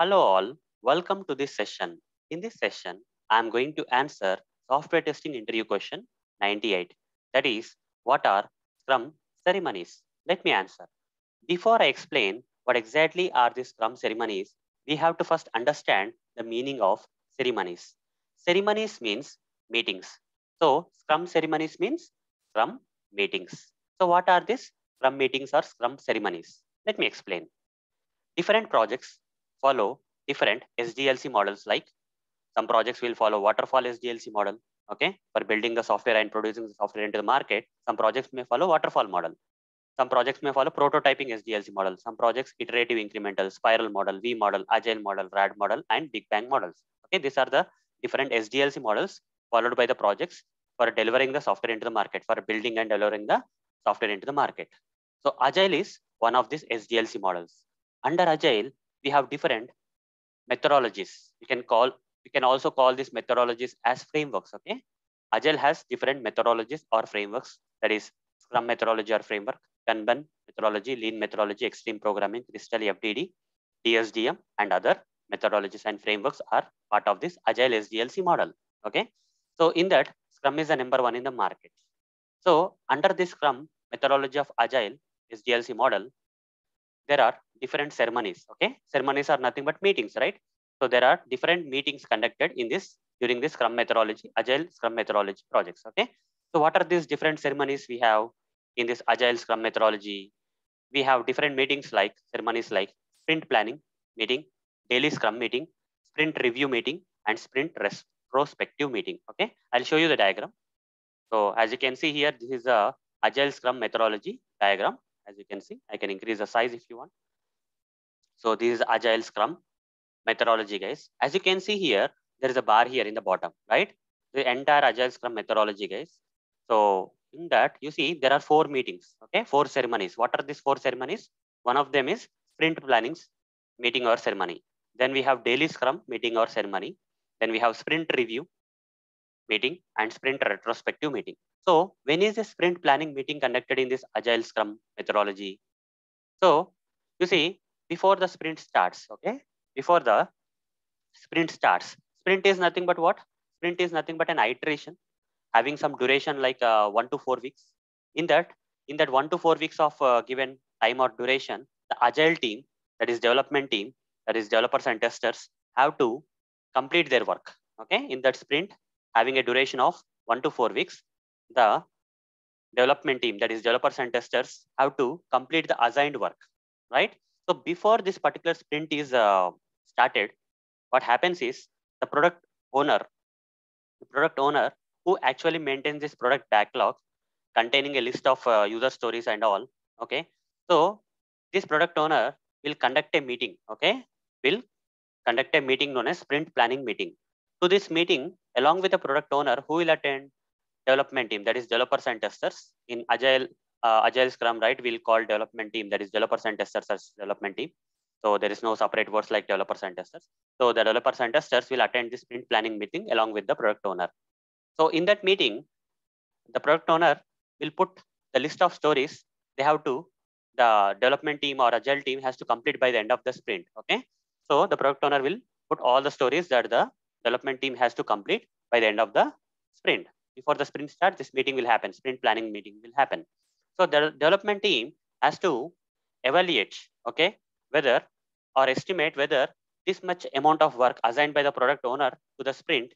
Hello all, welcome to this session. In this session, I am going to answer software testing interview question 98. That is, what are Scrum ceremonies? Let me answer. Before I explain what exactly are these Scrum ceremonies, we have to first understand the meaning of ceremonies. Ceremonies means meetings. So Scrum ceremonies means Scrum meetings. So what are these Scrum meetings or Scrum ceremonies? Let me explain. Different projects follow different SDLC models. Like some projects will follow waterfall SDLC model, okay, for building the software and producing the software into the market. Some projects may follow waterfall model. Some projects may follow prototyping SDLC model. Some projects iterative incremental, spiral model, V model, agile model, RAD model, and Big Bang models. Okay, these are the different SDLC models followed by the projects for delivering the software into the market, for building and delivering the software into the market. So agile is one of these SDLC models. Under agile, we have different methodologies. We can also call these methodologies as frameworks. Okay, agile has different methodologies or frameworks. That is Scrum methodology or framework, Kanban methodology, Lean methodology, Extreme Programming, Crystal FDD, DSDM, and other methodologies and frameworks are part of this agile SDLC model. Okay, so in that, Scrum is the number one in the market. So under this Scrum methodology of agile SDLC model, there are different ceremonies. Okay, ceremonies are nothing but meetings, right? So there are different meetings conducted in this during this Scrum methodology, agile Scrum methodology projects. Okay, so what are these different ceremonies we have in this agile Scrum methodology? We have different meetings like ceremonies like sprint planning meeting, daily Scrum meeting, sprint review meeting, and sprint retrospective meeting. Okay, I'll show you the diagram. So as you can see here, this is a agile Scrum methodology diagram. As you can see, I can increase the size if you want. So this is agile Scrum methodology, guys. As you can see here, there is a bar here in the bottom, right? The entire agile Scrum methodology, guys. So in that, you see there are four meetings, okay? Four ceremonies. What are these four ceremonies? One of them is sprint plannings meeting or ceremony. Then we have daily Scrum meeting or ceremony. Then we have sprint review meeting and sprint retrospective meeting. So when is the sprint planning meeting conducted in this agile Scrum methodology? So you see, before the sprint starts, okay? Before the sprint starts, sprint is nothing but what? Sprint is nothing but an iteration having some duration like 1 to 4 weeks. In that 1 to 4 weeks of given time or duration, the agile team, that is development team, that is developers and testers, have to complete their work, okay? In that sprint, having a duration of 1 to 4 weeks, the development team, that is developers and testers, have to complete the assigned work, right? So before this particular sprint is started, what happens is the product owner who actually maintains this product backlog containing a list of user stories and all, okay? So this product owner will conduct a meeting, okay? Will conduct a meeting known as sprint planning meeting. To this meeting, along with the product owner, who will attend? Development team, that is developers and testers. In agile Scrum, right, we'll call development team, that is developers and testers, as development team. So there is no separate words like developers and testers. So the developers and testers will attend this sprint planning meeting along with the product owner. So in that meeting, the product owner will put the list of stories the development team or agile team has to complete by the end of the sprint, okay? So the product owner will put all the stories that the development team has to complete by the end of the sprint. Before the sprint starts, this meeting will happen. Sprint planning meeting will happen. So the development team has to evaluate, okay, whether or estimate whether this much amount of work assigned by the product owner to the sprint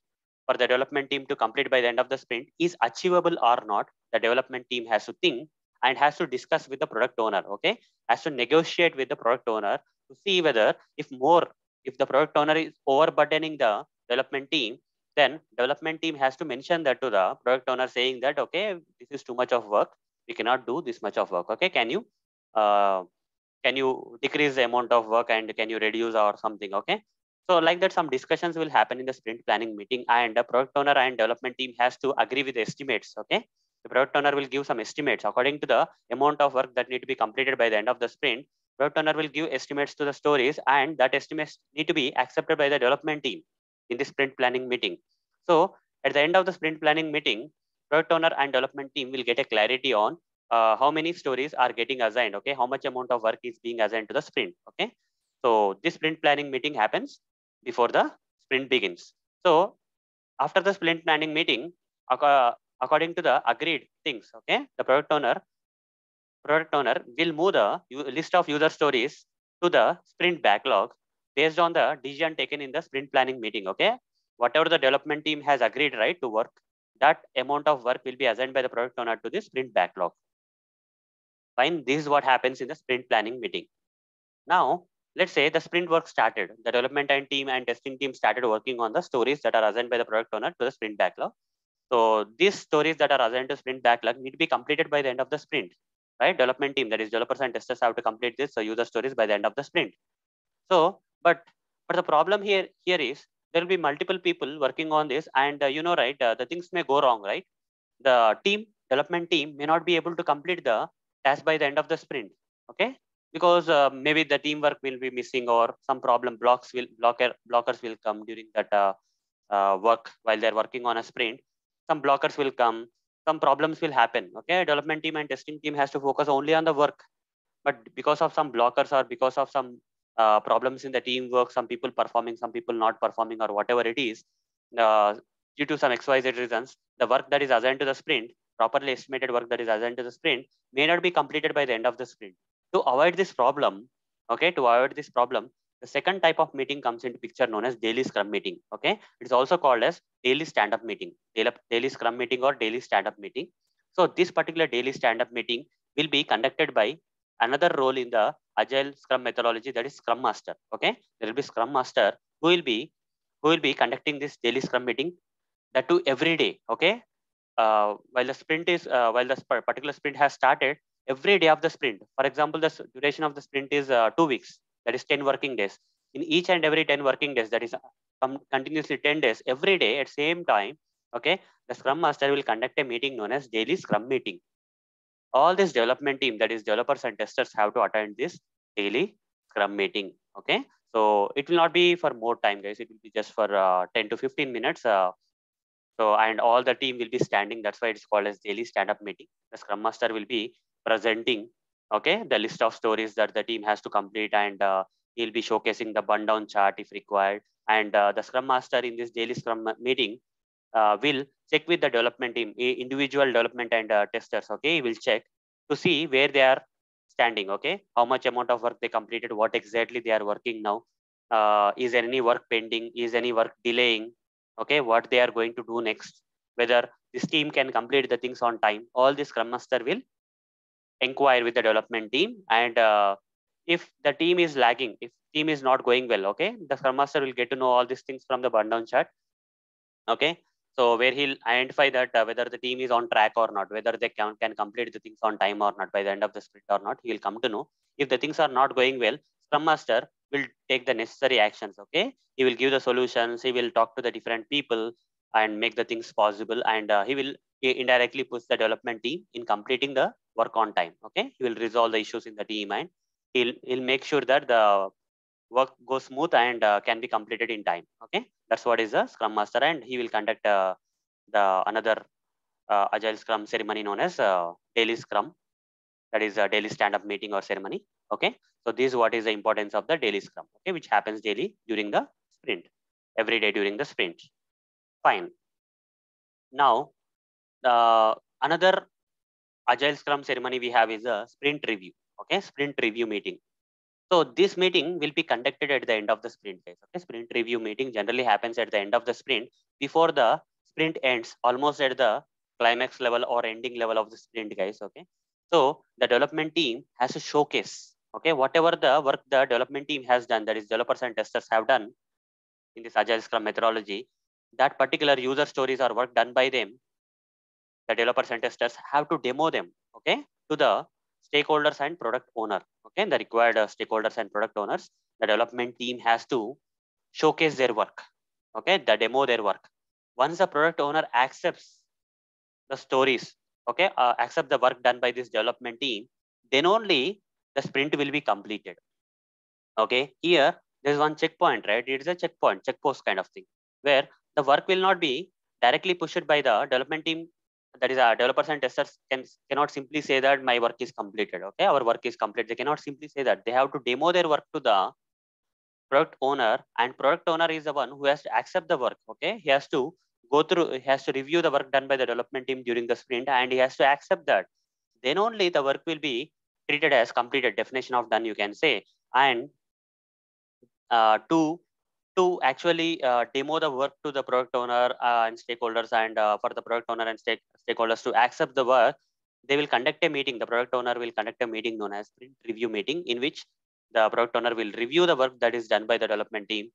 for the development team to complete by the end of the sprint is achievable or not. The development team has to think and has to discuss with the product owner, okay, has to negotiate with the product owner to see whether if the product owner is overburdening the development team, then development team has to mention that to the product owner, saying that, okay, this is too much of work. We cannot do this much of work. Okay, can you decrease the amount of work and can you reduce or something? Okay, so like that, some discussions will happen in the sprint planning meeting, and the product owner and development team has to agree with the estimates. Okay, the product owner will give some estimates according to the amount of work that need to be completed by the end of the sprint. Product owner will give estimates to the stories, and that estimates need to be accepted by the development team in the sprint planning meeting. So at the end of the sprint planning meeting, product owner and development team will get a clarity on how many stories are getting assigned, okay, how much amount of work is being assigned to the sprint, okay. So this sprint planning meeting happens before the sprint begins. So after the sprint planning meeting, according to the agreed things, okay, the product owner will move the list of user stories to the sprint backlog based on the decision taken in the sprint planning meeting. Okay, whatever the development team has agreed, right, to work, that amount of work will be assigned by the product owner to the sprint backlog. Fine, this is what happens in the sprint planning meeting. Now, let's say the sprint work started. The development and team and testing team started working on the stories that are assigned by the product owner to the sprint backlog. So these stories that are assigned to sprint backlog need to be completed by the end of the sprint, right? Development team, that is developers and testers, have to complete this, so user stories by the end of the sprint. So, but the problem here is there will be multiple people working on this, and you know, right, the things may go wrong, right? The development team may not be able to complete the task by the end of the sprint, okay? Because maybe the teamwork will be missing, or some problem blockers will come during that work while they're working on a sprint. Some blockers will come, some problems will happen, okay? Development team and testing team has to focus only on the work, but because of some blockers or because of some problems in the teamwork, some people performing, some people not performing, or whatever it is, due to some XYZ reasons, the work that is assigned to the sprint, properly estimated work that is assigned to the sprint, may not be completed by the end of the sprint. To avoid this problem, okay, the second type of meeting comes into picture, known as daily Scrum meeting. Okay, it is also called as daily stand-up meeting, daily Scrum meeting, or daily stand-up meeting. So this particular daily stand-up meeting will be conducted by another role in the Agile Scrum methodology, that is Scrum Master. Okay, there will be Scrum Master who will be conducting this daily Scrum meeting, that too every day. Okay, while the particular sprint has started, every day of the sprint. For example, the duration of the sprint is 2 weeks. That is 10 working days. In each and every 10 working days, that is continuously 10 days, every day at same time. Okay, the Scrum Master will conduct a meeting known as daily Scrum meeting. All this development team, that is developers and testers, have to attend this daily Scrum meeting. Okay, so it will not be for more time, guys. It will be just for 10 to 15 minutes. So, and all the team will be standing. That's why it's called as daily stand-up meeting. The Scrum Master will be presenting, okay, the list of stories that the team has to complete, and he'll be showcasing the burn down chart if required. And the Scrum Master in this daily Scrum meeting will check with the development team, individual development and testers. Okay, he will check to see where they are standing. Okay, how much amount of work they completed, what exactly they are working now, is there any work pending, is any work delaying, okay, what they are going to do next, whether this team can complete the things on time. All this Scrum Master will inquire with the development team, and if the team is lagging, if team is not going well, okay, the Scrum Master will get to know all these things from the burn down chart. Okay, so where he'll identify that whether the team is on track or not, whether they can complete the things on time or not by the end of the sprint or not, he'll come to know. If the things are not going well, Scrum Master will take the necessary actions. Okay, he will give the solutions, he will talk to the different people and make the things possible, and he will indirectly push the development team in completing the work on time. Okay, he will resolve the issues in the team, and he'll make sure that the work goes smooth and can be completed in time. Okay, that's what is the Scrum Master, and he will conduct another Agile Scrum ceremony known as daily Scrum, that is a daily stand-up meeting or ceremony. Okay, so this is what is the importance of the daily Scrum, okay, which happens daily during the sprint, every day during the sprint. Fine. Now, another Agile Scrum ceremony we have is a sprint review. Okay, sprint review meeting. So this meeting will be conducted at the end of the sprint phase. Okay, sprint review meeting generally happens at the end of the sprint, before the sprint ends, almost at the climax level or ending level of the sprint, guys. Okay, so the development team has to showcase, okay, whatever the work the development team has done, that is developers and testers have done in this Agile Scrum methodology, that particular user stories or work done by them. The developers and testers have to demo them, okay, to the stakeholders and product owner. Okay, the required stakeholders and product owners, the development team has to showcase their work, okay, the demo their work. Once the product owner accepts the stories, okay, accept the work done by this development team, then only the sprint will be completed. Okay, here there's one checkpoint, right? It is a checkpoint, checkpost kind of thing, where the work will not be directly pushed by the development team. That is, our developers and testers cannot simply say that my work is completed. Okay, our work is complete. They cannot simply say that. They have to demo their work to the product owner, and product owner is the one who has to accept the work. Okay, he has to go through, he has to review the work done by the development team during the sprint, and he has to accept that. Then only the work will be treated as completed, definition of done, you can say. And to actually demo the work to the product owner and stakeholders, and for the product owner and stakeholders to accept the work, they will conduct a meeting. The product owner will conduct a meeting known as sprint review meeting, in which the product owner will review the work that is done by the development team,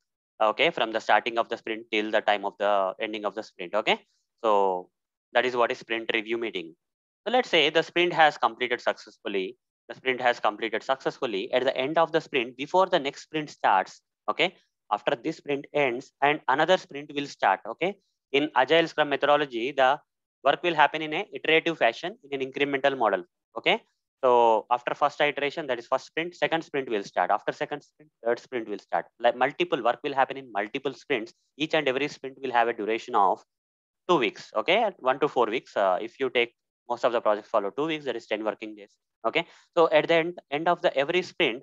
okay, from the starting of the sprint till the time of the ending of the sprint, okay. So that is what is sprint review meeting. So let's say the sprint has completed successfully. The sprint has completed successfully. At the end of the sprint, before the next sprint starts, okay, after this sprint ends and another sprint will start, okay. In Agile Scrum methodology, the work will happen in an iterative fashion, in an incremental model, okay. So after first iteration, that is first sprint, second sprint will start. After second sprint, third sprint will start. Like multiple work will happen in multiple sprints. Each and every sprint will have a duration of 2 weeks, okay, 1 to 4 weeks. If you take most of the projects follow 2 weeks, that is 10 working days, okay. So at the end of the every sprint,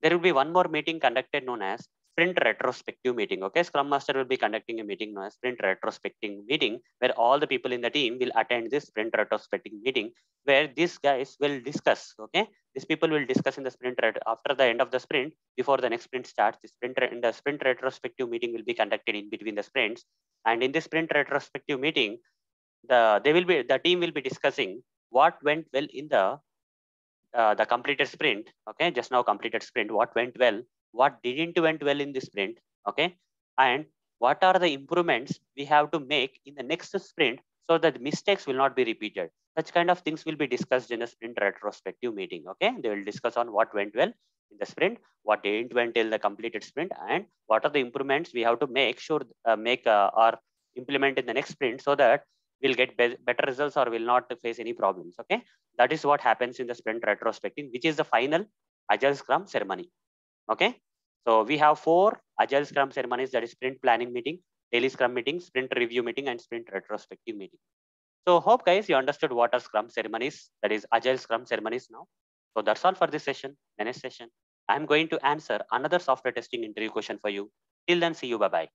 there will be one more meeting conducted known as sprint retrospective meeting, okay. Scrum Master will be conducting a meeting known as sprint retrospective meeting, where all the people in the team will attend this sprint retrospective meeting, where these guys will discuss, okay. These people will discuss in the sprint, after the end of the sprint, before the next sprint starts, the sprint retrospective meeting will be conducted in between the sprints. And in this sprint retrospective meeting, the team will be discussing what went well in the completed sprint, okay, just now completed sprint, what went well, what didn't went well in the sprint, okay, and what are the improvements we have to make in the next sprint so that mistakes will not be repeated. Such kind of things will be discussed in a sprint retrospective meeting, okay. They will discuss on what went well in the sprint, what didn't went till the completed sprint, and what are the improvements we have to make sure or implement in the next sprint so that we'll get better results or will not face any problems, okay. That is what happens in the sprint retrospective, which is the final Agile Scrum ceremony, okay. So we have 4 Agile Scrum ceremonies, that is sprint planning meeting, daily Scrum meeting, sprint review meeting, and sprint retrospective meeting. So hope guys you understood what are Scrum ceremonies, that is Agile Scrum ceremonies now. So that's all for this session. The next session, I'm going to answer another software testing interview question for you. Till then, see you, bye-bye.